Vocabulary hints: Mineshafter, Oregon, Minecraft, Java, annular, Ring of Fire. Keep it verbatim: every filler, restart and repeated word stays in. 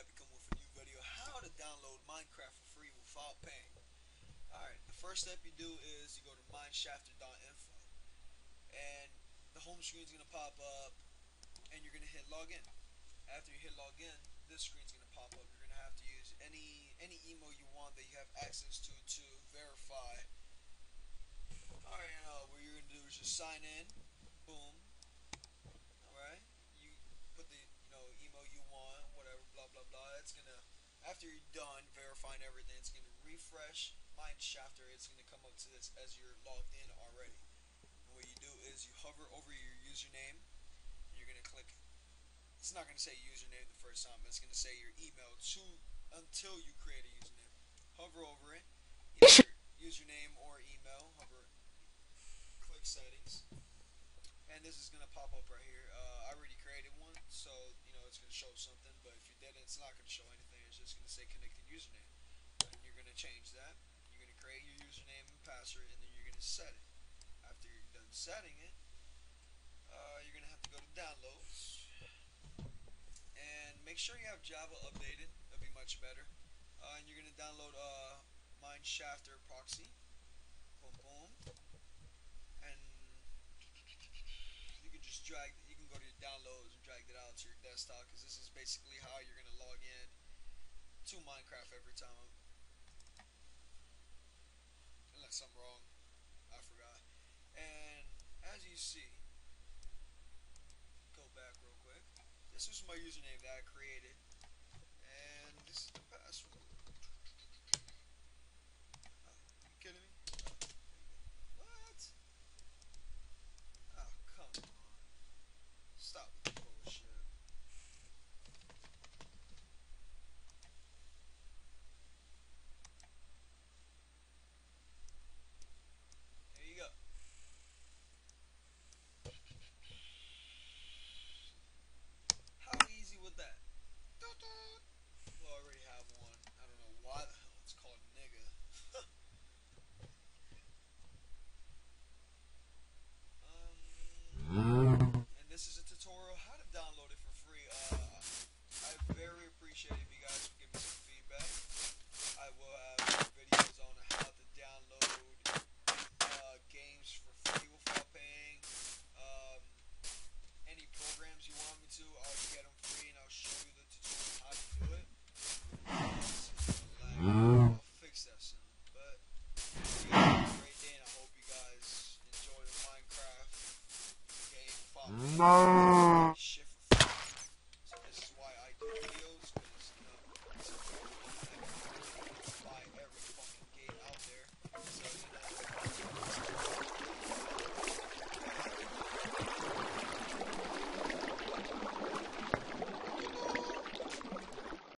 Lab to come with a new video how to download Minecraft for free without paying. Alright, the first step you do is you go to mineshafter dot info, and the home screen is going to pop up and you're going to hit login. After you hit login, this screen is going to pop up. You're going to have to use any any email you want that you have access to to verify. Alright, and uh, what you're going to do is just sign in. Boom. Alright, you put the you know email you want, whatever, blah blah blah. It's going to, after you're done verifying everything, it's going to refresh Mineshafter. It's going to come up to this as you're logged in already. And what you do is you hover over your username. And you're going to click. It's not going to say username the first time. It's going to say your email to until you create a username. Hover over it. Either username or email. Hover it. Click settings. And this is going to pop up right here. Uh, I already created one, so you know it's going to show something. But if you didn't, it's not going to show anything. It's just going to say connected username. And you're going to change that. You're going to create your username and password, and then you're going to set it. After you're done setting it, uh, you're going to have to go to downloads. And make sure you have Java updated. That'll be much better. Uh, and you're going to download uh, Mineshafter proxy. Boom, boom. And just drag, you can go to your downloads and drag that out to your desktop, because this is basically how you're going to log in to Minecraft every time, unless I'm wrong, I forgot. And as you see, go back real quick, this was my username that I created, and this is the password.